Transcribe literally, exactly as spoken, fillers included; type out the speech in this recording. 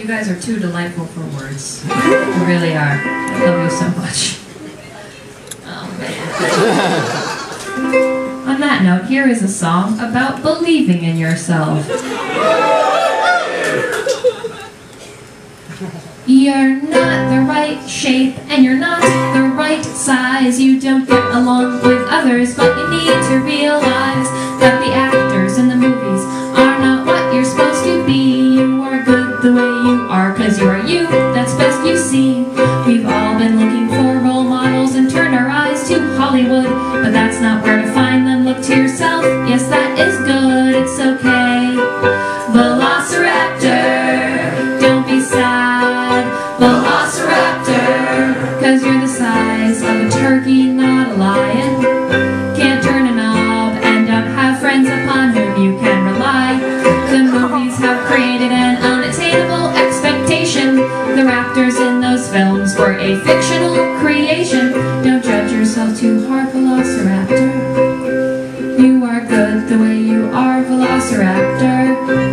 You guys are too delightful for words. You really are. I love you so much. Oh, man. On that note, here is a song about believing in yourself. You're not the right shape, and you're not the right size. You don't get along with others, but you need to realize that the actors in the movies are not what you're supposed to be. You are good the way you are, cause you are you, that's best you see. We've all been looking for role models and turned our eyes to Hollywood, but that's not where to find them. Look to yourself, yes that is good, it's okay. Velociraptor, don't be sad. Velociraptor, cause you're the size of a turkey, not a lion. Can't turn a knob and don't have friends upon whom you can rely. The movies have created an unattainable expectation. The raptors in those films were a fictional creation. Don't judge yourself too hard, Velociraptor. You are good the way you are, Velociraptor.